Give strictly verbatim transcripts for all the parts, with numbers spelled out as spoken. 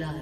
blood.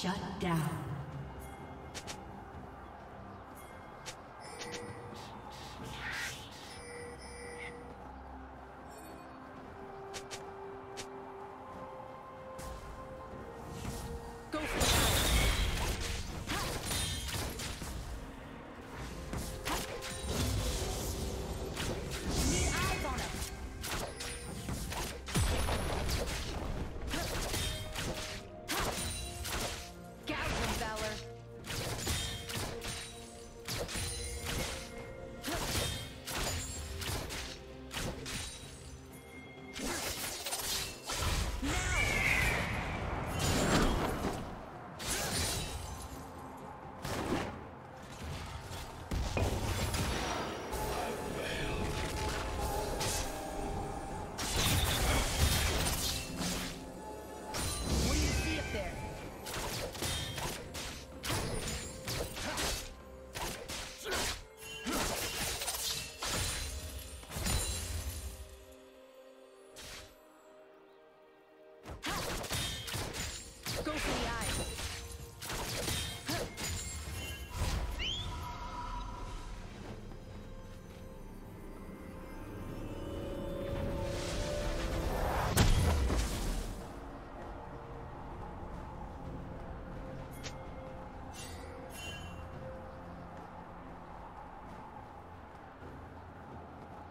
Shut down.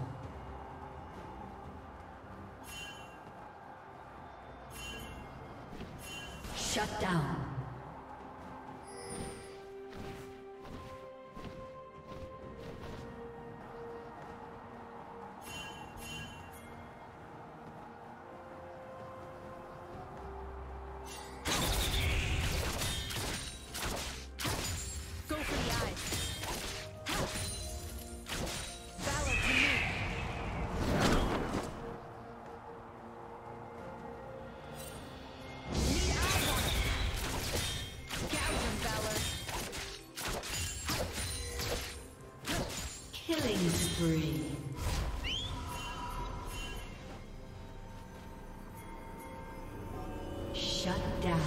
Shut down. Spree. Shut down.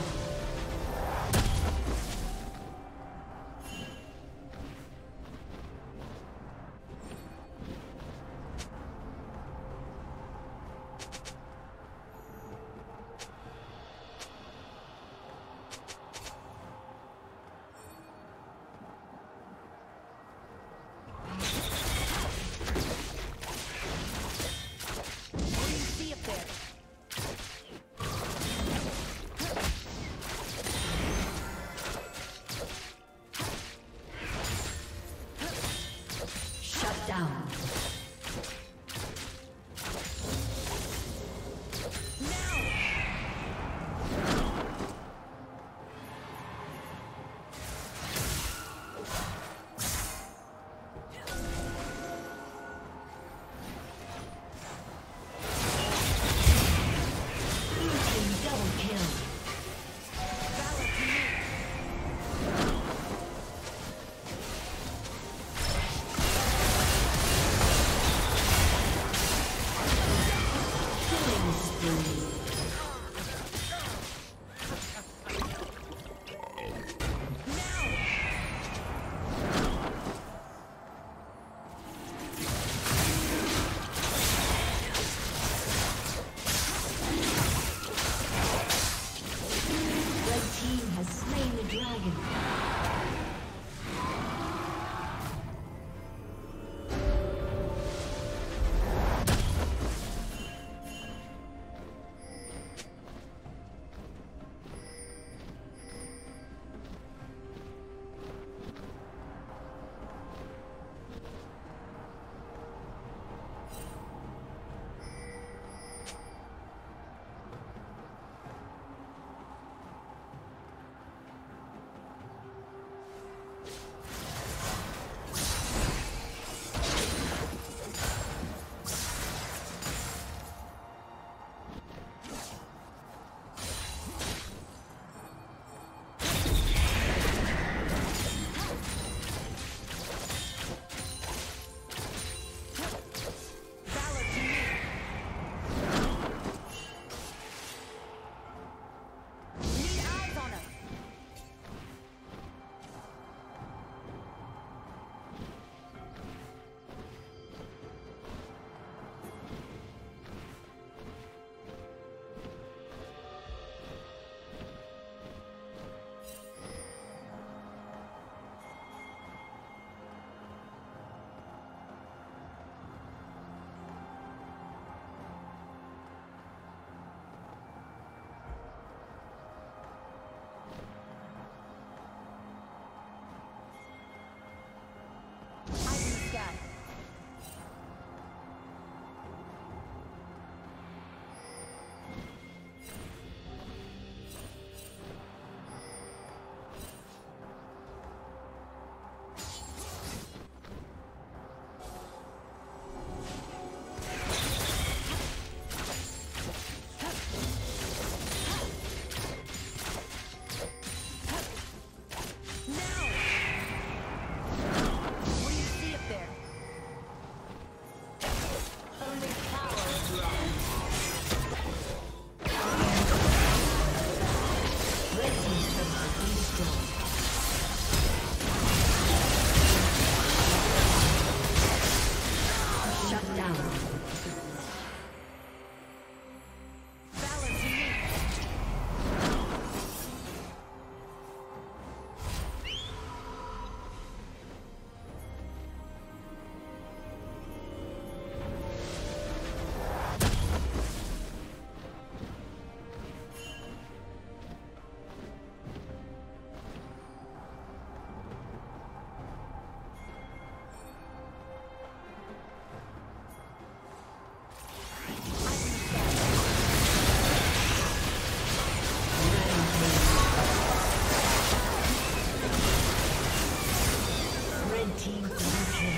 team double kill.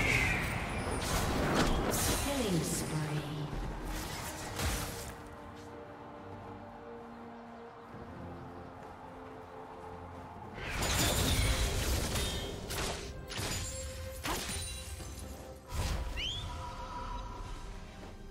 Killing spree.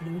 Blue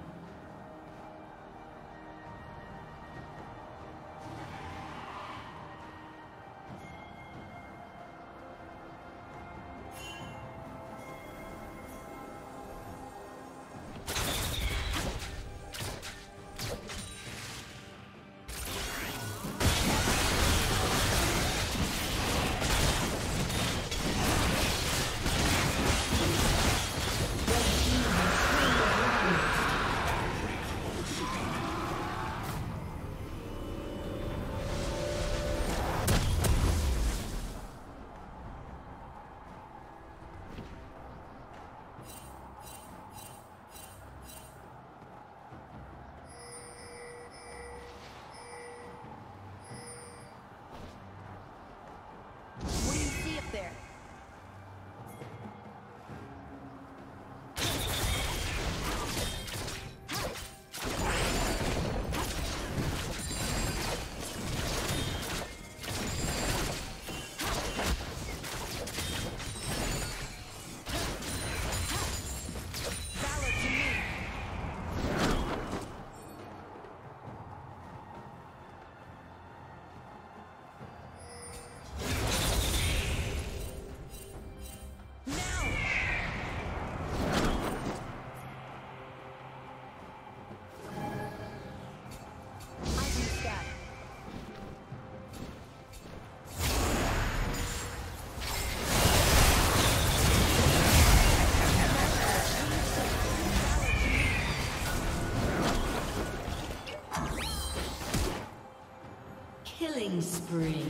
Killing spree.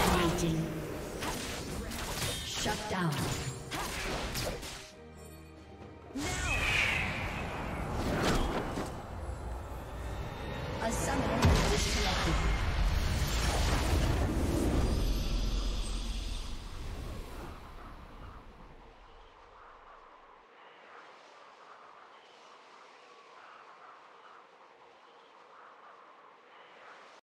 Dominating. Shut down.